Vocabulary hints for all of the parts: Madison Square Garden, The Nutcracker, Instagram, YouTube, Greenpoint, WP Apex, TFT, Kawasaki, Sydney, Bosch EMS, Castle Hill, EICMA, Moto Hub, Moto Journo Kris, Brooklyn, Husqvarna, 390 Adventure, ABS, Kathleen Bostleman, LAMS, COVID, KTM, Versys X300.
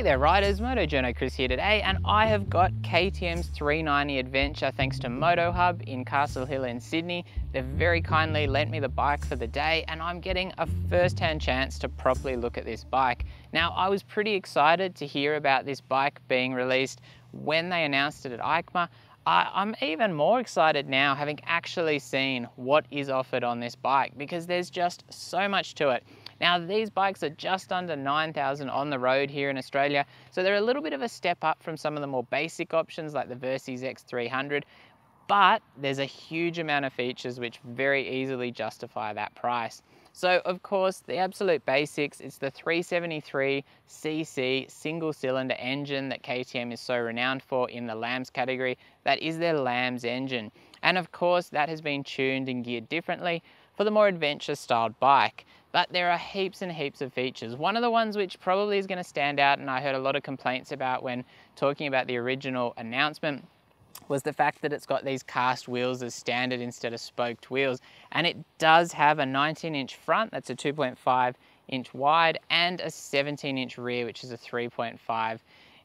Hey there riders, Moto Journo Chris here today, and I have got KTM's 390 Adventure thanks to Moto Hub in Castle Hill in Sydney. They've very kindly lent me the bike for the day and I'm getting a first-hand chance to properly look at this bike. Now I was pretty excited to hear about this bike being released when they announced it at EICMA. I'm even more excited now having actually seen what is offered on this bike because there's just so much to it. Now these bikes are just under 9,000 on the road here in Australia, so they're a little bit of a step up from some of the more basic options like the Versys X300, but there's a huge amount of features which very easily justify that price. So of course the absolute basics, it's the 373cc single cylinder engine that KTM is so renowned for in the LAMS category. That is their LAMS engine, and of course that has been tuned and geared differently for the more adventure styled bike. But there are heaps and heaps of features. One of the ones which probably is going to stand out, and I heard a lot of complaints about when talking about the original announcement, was the fact that it's got these cast wheels as standard instead of spoked wheels. And it does have a 19-inch front, that's a 2.5 inch wide, and a 17-inch rear, which is a 3.5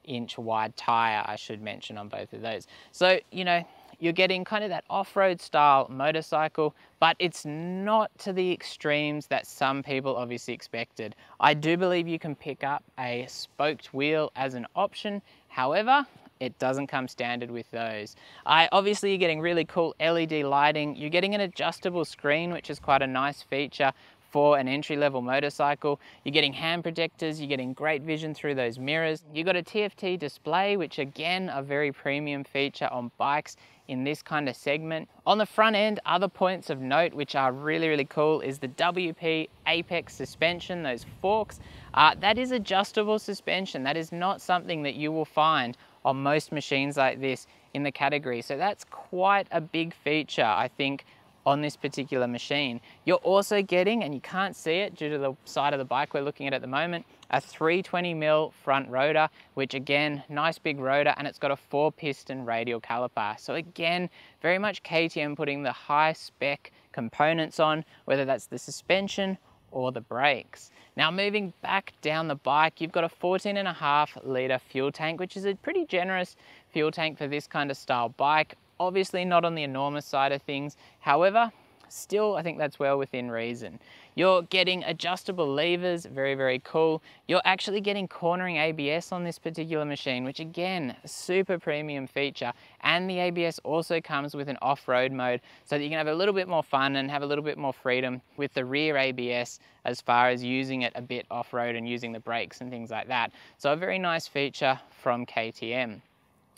inch wide tire, I should mention, on both of those. So, you know, you're getting kind of that off-road style motorcycle, but it's not to the extremes that some people obviously expected. I do believe you can pick up a spoked wheel as an option, however, it doesn't come standard with those. Obviously you're getting really cool LED lighting, you're getting an adjustable screen, which is quite a nice feature for an entry-level motorcycle. You're getting hand protectors, you're getting great vision through those mirrors. You've got a TFT display, which again, a very premium feature on bikes in this kind of segment. On the front end, other points of note, which are really, really cool, is the WP Apex suspension, those forks. That is adjustable suspension. That is not something that you will find on most machines like this in the category. So that's quite a big feature, I think, on this particular machine. You're also getting, and you can't see it due to the side of the bike we're looking at the moment, a 320mm front rotor, which again, nice big rotor, and it's got a 4-piston radial caliper. So again, very much KTM putting the high spec components on, whether that's the suspension or the brakes. Now moving back down the bike, you've got a 14.5-litre fuel tank, which is a pretty generous fuel tank for this kind of style bike. Obviously not on the enormous side of things, however, still I think that's well within reason. You're getting adjustable levers, very, very cool. You're actually getting cornering ABS on this particular machine, which again, super premium feature. And the ABS also comes with an off-road mode so that you can have a little bit more fun and have a little bit more freedom with the rear ABS as far as using it a bit off-road and using the brakes and things like that. So a very nice feature from KTM.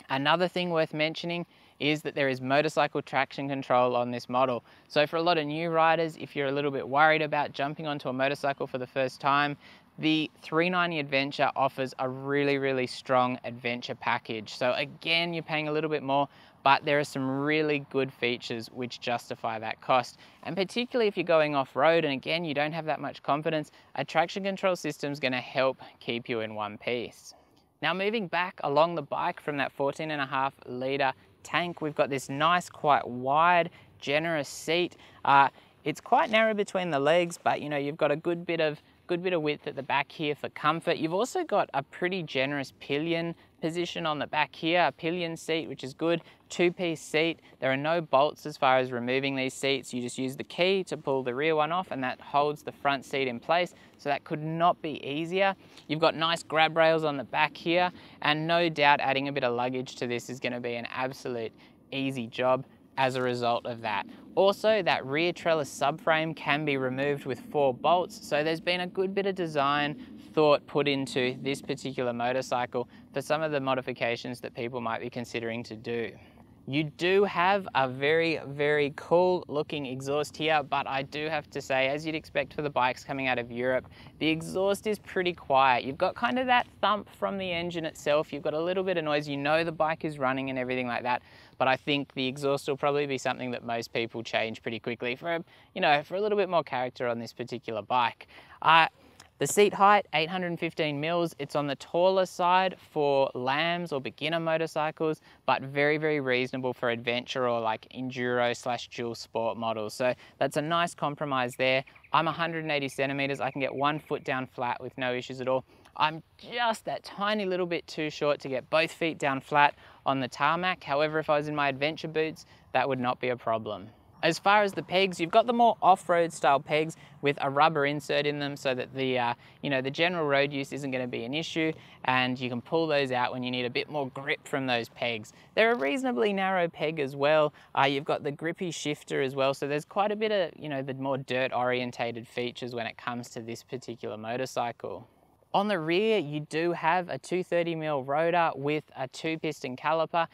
Another thing worth mentioning is that there is motorcycle traction control on this model. So for a lot of new riders, if you're a little bit worried about jumping onto a motorcycle for the first time, the 390 Adventure offers a really, really strong adventure package. So again, you're paying a little bit more, but there are some really good features which justify that cost. And particularly if you're going off-road, and again, you don't have that much confidence, a traction control system is going to help keep you in one piece. Now moving back along the bike from that 14.5-litre tank, we've got this nice, quite wide, generous seat. It's quite narrow between the legs, but you know, you've got a good bit of width at the back here for comfort. You've also got a pretty generous pillion position on the back here, a pillion seat, which is good. Two-piece seat. There are no bolts as far as removing these seats. You just use the key to pull the rear one off and that holds the front seat in place. So that could not be easier. You've got nice grab rails on the back here, and no doubt adding a bit of luggage to this is going to be an absolute easy job as a result of that. Also, that rear trellis subframe can be removed with 4 bolts, so there's been a good bit of design thought put into this particular motorcycle for some of the modifications that people might be considering to do. You do have a very, very cool looking exhaust here, but I do have to say, as you'd expect for the bikes coming out of Europe, the exhaust is pretty quiet. You've got kind of that thump from the engine itself, you've got a little bit of noise, you know the bike is running and everything like that, but I think the exhaust will probably be something that most people change pretty quickly for, you know, for a little bit more character on this particular bike. The seat height, 815 mils, it's on the taller side for LAMS or beginner motorcycles, but very, very reasonable for adventure or like enduro / dual sport models. So that's a nice compromise there. I'm 180 centimeters, I can get 1 foot down flat with no issues at all. I'm just that tiny little bit too short to get both feet down flat on the tarmac. However, if I was in my adventure boots, that would not be a problem. As far as the pegs, you've got the more off-road style pegs with a rubber insert in them so that the, you know, the general road use isn't going to be an issue, and you can pull those out when you need a bit more grip from those pegs. They're a reasonably narrow peg as well. You've got the grippy shifter as well, so there's quite a bit of, you know, the more dirt orientated features when it comes to this particular motorcycle. On the rear, you do have a 230mm rotor with a 2-piston caliper.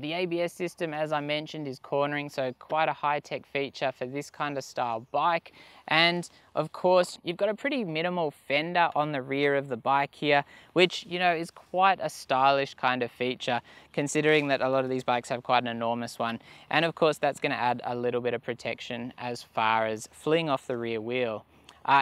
The ABS system, as I mentioned, is cornering, so quite a high-tech feature for this kind of style bike. And of course, you've got a pretty minimal fender on the rear of the bike here, which, you know, is quite a stylish kind of feature, considering that a lot of these bikes have quite an enormous one. And of course, that's going to add a little bit of protection as far as fleeing off the rear wheel.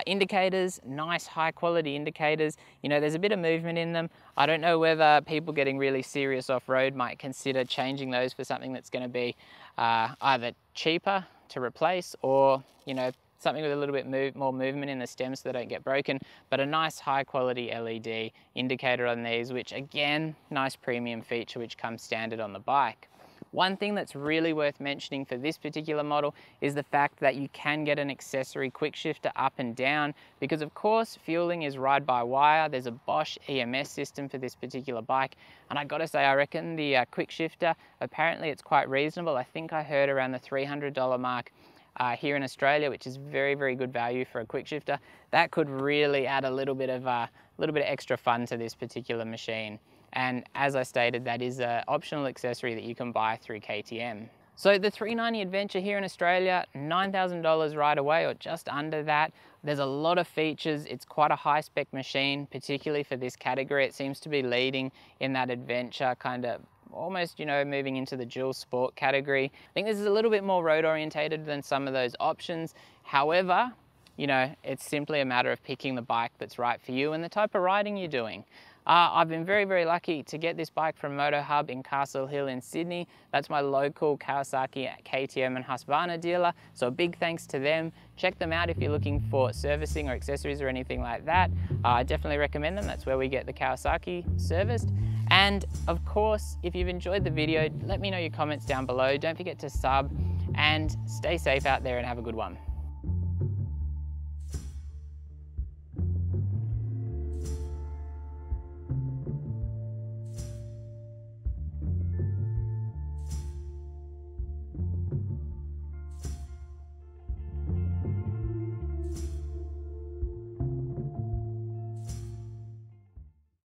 Indicators, nice high quality indicators. You know, there's a bit of movement in them. I don't know whether people getting really serious off-road might consider changing those for something that's going to be either cheaper to replace or, you know, something with a little bit more movement in the stems so they don't get broken. But a nice high quality LED indicator on these, which again, nice premium feature which comes standard on the bike. One thing that's really worth mentioning for this particular model is the fact that you can get an accessory quick shifter up and down, because of course fueling is ride by wire. There's a Bosch EMS system for this particular bike, and I gotta say, I reckon the quick shifter, apparently it's quite reasonable. I think I heard around the $300 mark here in Australia, which is very, very good value for a quick shifter. That could really add a little bit of extra fun to this particular machine. And as I stated, that is an optional accessory that you can buy through KTM. So the 390 Adventure here in Australia, $9,000 right away, or just under that. There's a lot of features. It's quite a high spec machine, particularly for this category. It seems to be leading in that adventure kind of, almost, you know, moving into the dual sport category. I think this is a little bit more road orientated than some of those options. However, you know, it's simply a matter of picking the bike that's right for you and the type of riding you're doing. I've been very, very lucky to get this bike from Moto Hub in Castle Hill in Sydney. That's my local Kawasaki, KTM and Husqvarna dealer, so a big thanks to them. Check them out if you're looking for servicing or accessories or anything like that. I definitely recommend them. That's where we get the Kawasaki serviced. And of course, if you've enjoyed the video, let me know your comments down below. Don't forget to sub, and stay safe out there and have a good one.